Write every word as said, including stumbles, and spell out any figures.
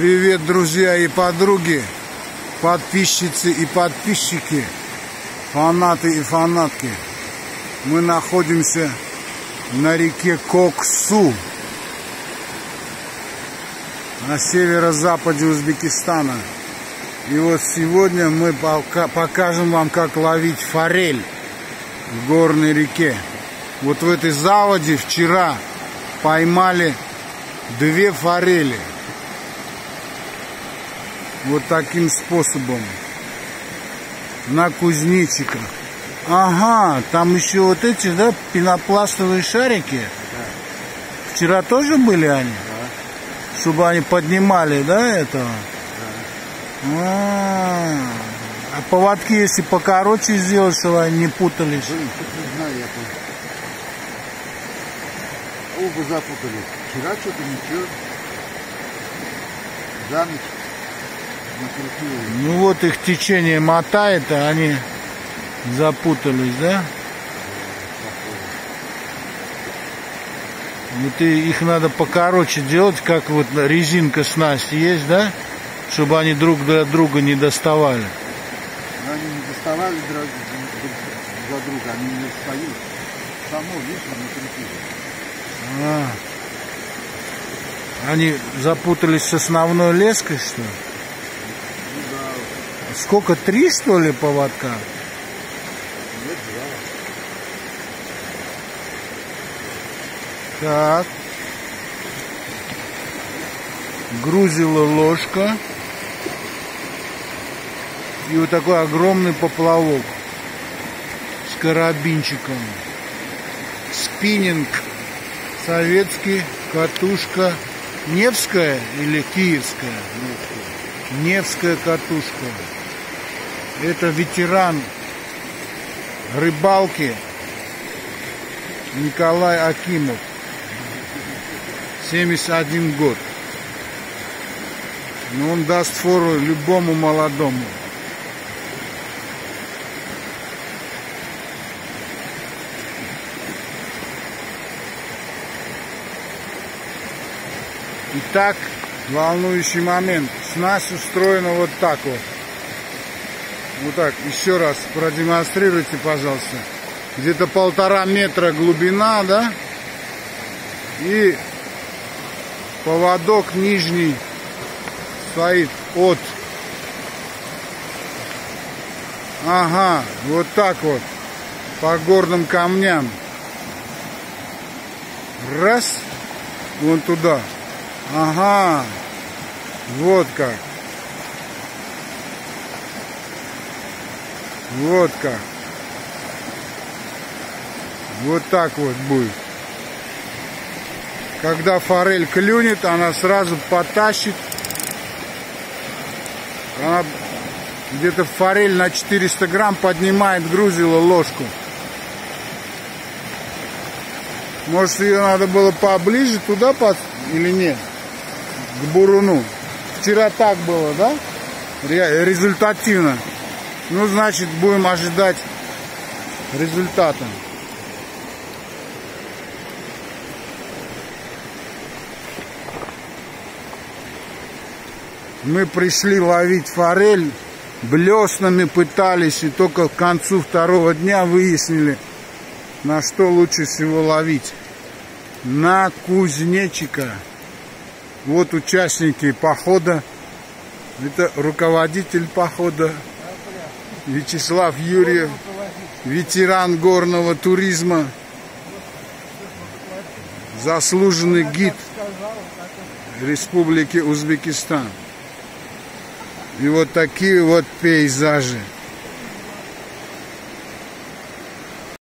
Привет, друзья и подруги, подписчицы и подписчики, фанаты и фанатки. Мы находимся на реке Коксу, на северо-западе Узбекистана. И вот сегодня мы покажем вам, как ловить форель в горной реке. Вот в этой заводе вчера поймали две форели. Вот таким способом. На кузнечиках. Ага, там еще вот эти, да, пенопластовые шарики. Да. Вчера тоже были они? Да. Чтобы они поднимали, да, этого? Да. А, -а, -а. а поводки, если покороче сделать, чтобы они не путались? Блин, не знаю, я там. Оба запутались. Вчера что-то ничего. За ночь. Ну вот их течение мотает, а они запутались, да? Вот их надо покороче делать, как вот резинка снасть есть, да? Чтобы они друг для друга не доставали. Но они не доставали друг за друга, они не встают. Само, видишь, они крутили. А. Они запутались с основной леской, что ли? Сколько, три, что ли, поводка? Нет, да. Так. Грузила ложка. И вот такой огромный поплавок с карабинчиком. Спиннинг советский, катушка Невская или Киевская? Невская катушка. Это ветеран рыбалки Николай Акимов, семьдесят один год. Но он даст фору любому молодому. Итак, волнующий момент. Снасть устроена вот так вот. Вот так, еще раз продемонстрируйте, пожалуйста. Где-то полтора метра глубина, да? И поводок нижний стоит от. Ага, вот так вот. По горным камням. Раз. Вон туда. Ага. Вот как. Вот как. Вот так вот будет. Когда форель клюнет, она сразу потащит. Она где-то форель на четыреста грамм поднимает грузило ложку. Может, ее надо было поближе туда под... или нет? К буруну. Вчера так было, да? Результативно. Ну, значит, будем ожидать результата. Мы пришли ловить форель, блеснами пытались, и только к концу второго дня выяснили, на что лучше всего ловить. На кузнечика. Вот участники похода. Это руководитель похода. Вячеслав Юрьев, ветеран горного туризма, заслуженный гид Республики Узбекистан. И вот такие вот пейзажи.